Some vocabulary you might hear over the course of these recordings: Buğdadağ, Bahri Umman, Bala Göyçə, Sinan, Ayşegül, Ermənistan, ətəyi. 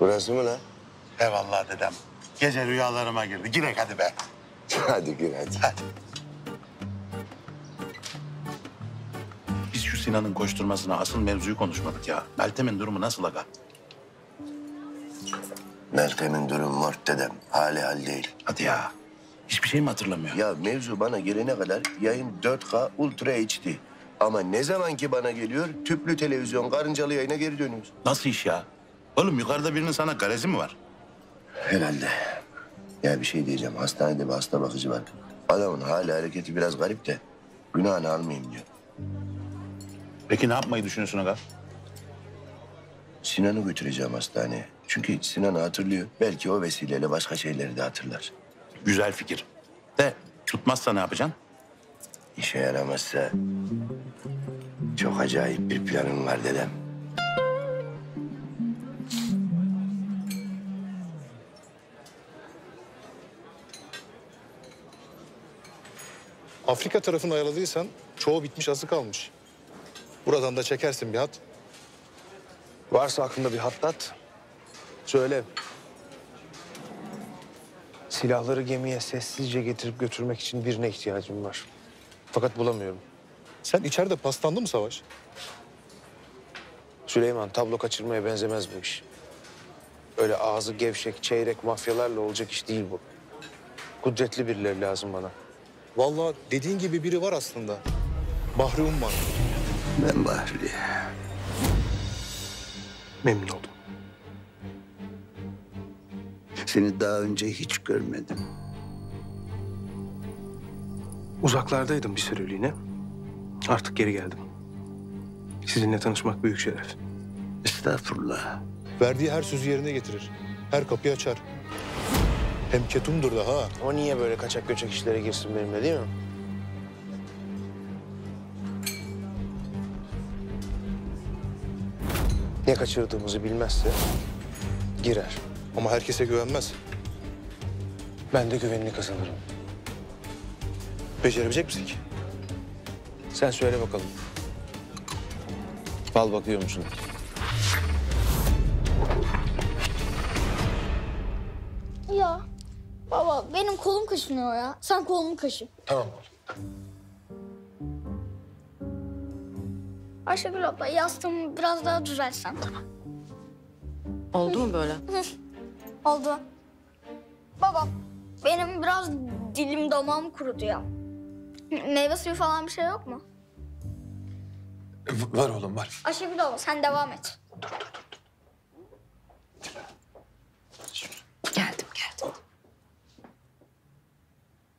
Burası mı lan? Eyvallah dedem. Gece rüyalarıma girdi. Girek hadi be. Hadi gir hadi. Hadi. Biz şu Sinan'ın koşturmasına asıl mevzuyu konuşmadık ya. Meltem'in durumu nasıl aga? Meltem'in durumu var dedem. Hali hal değil. Hadi ya. Hiçbir şey mi hatırlamıyor? Ya mevzu bana gelene kadar yayın 4K Ultra HD. Ama ne zaman ki bana geliyor tüplü televizyon karıncalı yayına geri dönüyoruz. Nasıl iş ya? Oğlum yukarıda birinin sana garezi mi var? Herhalde. Ya bir şey diyeceğim. Hastanede bir hasta bakıcı var. Adamın hali hareketi biraz garip de günahını almayayım diyor. Peki ne yapmayı düşünüyorsun aga? Sinan'ı götüreceğim hastaneye. Çünkü Sinan'ı hatırlıyor. Belki o vesileyle başka şeyleri de hatırlar. Güzel fikir. De tutmazsa ne yapacaksın? İşe yaramazsa çok acayip bir planım var dedem. Afrika tarafını ayaladıysan çoğu bitmiş azı kalmış. Buradan da çekersin bir hat. Varsa aklında bir hattat söyle. Silahları gemiye sessizce getirip götürmek için birine ihtiyacım var. Fakat bulamıyorum. Sen içeride paslandın mı Savaş? Süleyman, tablo kaçırmaya benzemez bu iş. Öyle ağzı gevşek, çeyrek mafyalarla olacak iş değil bu. Kudretli birileri lazım bana. Vallahi dediğin gibi biri var aslında. Bahri Umman. Ben Bahri. Memnun oldum. Seni daha önce hiç görmedim. Uzaklardaydım bir süreliğine. Artık geri geldim. Sizinle tanışmak büyük şeref. Estağfurullah. Verdiği her sözü yerine getirir. Her kapıyı açar. Hem ketumdur da ha. O niye böyle kaçak göçek işlere girsin benimle değil mi? Ne kaçırdığımızı bilmezse girer. Ama herkese güvenmez. Ben de güvenini kazanırım. Becerebilecek misin ki? Sen söyle bakalım. Bal bakıyor musun? Ya baba benim kolum kaşınıyor ya. Sen kolumu kaşı. Tamam oğlum. Ayşegül abla yastığımı biraz daha düzeltsen. Tamam. Oldu mu böyle? Oldu. Baba benim biraz dilim damağım kurudu ya. Meyve suyu falan bir şey yok mu? Var oğlum var. Ayşegül abla sen devam et. Dur. Geldim.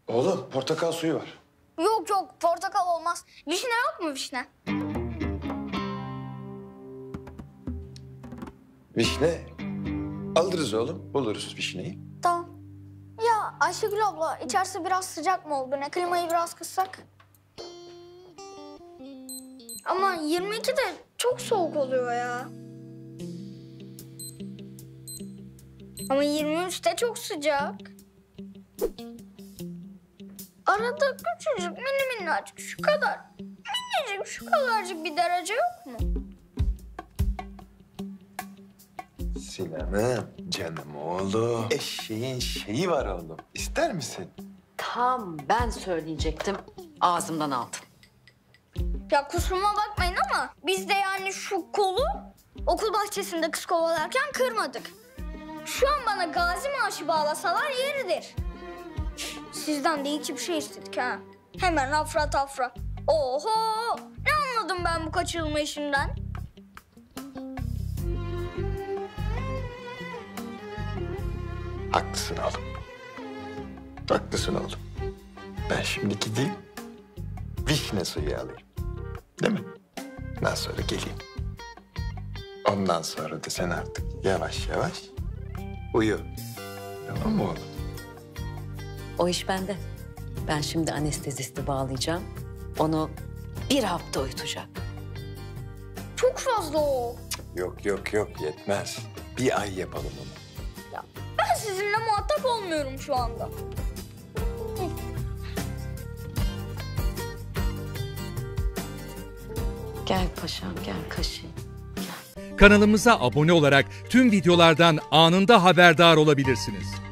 Oğlum portakal suyu var. Yok portakal olmaz. Vişne yok mu vişne? Vişne? Alırız oğlum, buluruz vişneyi. Tamam. Ya Ayşegül abla, içerisi biraz sıcak mı oldu? Ne klimayı biraz kıssak? Ama 22'de çok soğuk oluyor ya. Ama 23'te çok sıcak. Arada küçücük, minnacık şu kadar. Minnacık şu kadarcık bir derece yok mu? Sinan'ım, canım oğlum. Eşeğin şeyi var oğlum. İster misin? Tam ben söyleyecektim. Ağzımdan aldın. Ya kusuruma bakmayın ama biz de yani şu kolu okul bahçesinde kız kovalarken kırmadık. Şu an bana gazi maaşı bağlasalar yeridir. Sizden de iki bir şey istedik ha. Hemen afra tafra. Oho! Ne anladım ben bu kaçırılma işinden? Haklısın oğlum. Haklısın oğlum. Ben şimdi gideyim, vişne suyu alayım. Değil mi? Ondan sonra geleyim. Ondan sonra da sen artık yavaş uyu. Tamam mı oğlum? O iş bende. Ben şimdi anestezisti bağlayacağım. Onu bir hafta uyutacak. Çok fazla o. Yok yetmez. Bir ay yapalım onu. Sizinle muhatap olmuyorum şu anda. Gel paşam, gel kaşıyım. Kanalımıza abone olarak tüm videolardan anında haberdar olabilirsiniz.